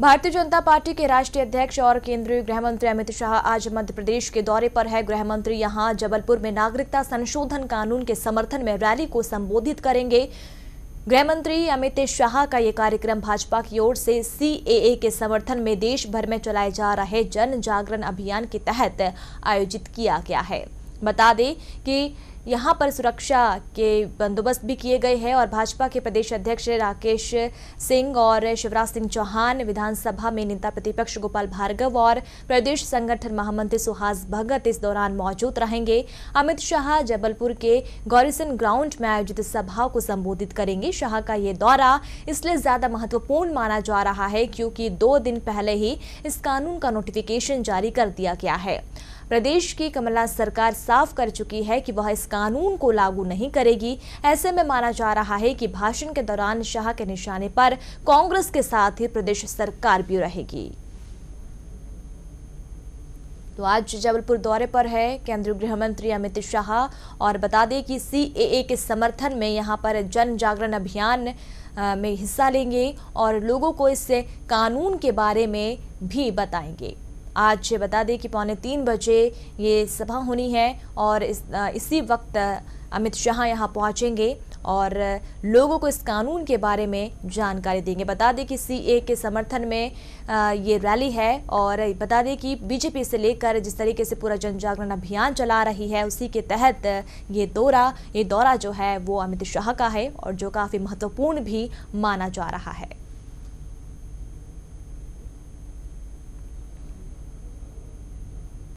Bharatiya Janata party के राष्ट्रीय अध्यक्ष और केंद्रीय गृह मंत्री अमित शाह आज मध्य प्रदेश के दौरे पर है। गृह मंत्री यहां जबलपुर में नागरिकता संशोधन कानून के समर्थन में रैली को संबोधित करेंगे। गृह मंत्री अमित शाह का ये कार्यक्रम भाजपा की ओर से सीएए के समर्थन में देश भर में चलाए जा रहे जन जागरण अभियान के तहत आयोजित किया गया है। बता दें कि यहाँ पर सुरक्षा के बंदोबस्त भी किए गए हैं और भाजपा के प्रदेश अध्यक्ष राकेश सिंह और शिवराज सिंह चौहान, विधानसभा में नेता प्रतिपक्ष गोपाल भार्गव और प्रदेश संगठन महामंत्री सुहास भगत इस दौरान मौजूद रहेंगे। अमित शाह जबलपुर के गैरिसन ग्राउंड में आयोजित सभा को संबोधित करेंगे। शाह का ये दौरा इसलिए ज़्यादा महत्वपूर्ण माना जा रहा है क्योंकि 2 दिन पहले ही इस कानून का नोटिफिकेशन जारी कर दिया गया है। प्रदेश की कमलनाथ सरकार साफ कर चुकी है कि वह इस कानून को लागू नहीं करेगी। ऐसे में माना जा रहा है कि भाषण के दौरान शाह के निशाने पर कांग्रेस के साथ ही प्रदेश सरकार भी रहेगी। तो आज जबलपुर दौरे पर है केंद्रीय गृह मंत्री अमित शाह और बता दें कि सीएए के समर्थन में यहाँ पर जन जागरण अभियान में हिस्सा लेंगे और लोगों को इस कानून के बारे में भी बताएंगे। आज बता दें कि 2:45 बजे ये सभा होनी है और इसी वक्त अमित शाह यहाँ पहुँचेंगे और लोगों को इस कानून के बारे में जानकारी देंगे। बता दें कि सीए के समर्थन में ये रैली है और बता दें कि बीजेपी से लेकर जिस तरीके से पूरा जन जागरण अभियान चला रही है उसी के तहत ये दौरा जो है वो अमित शाह का है और जो काफ़ी महत्वपूर्ण भी माना जा रहा है।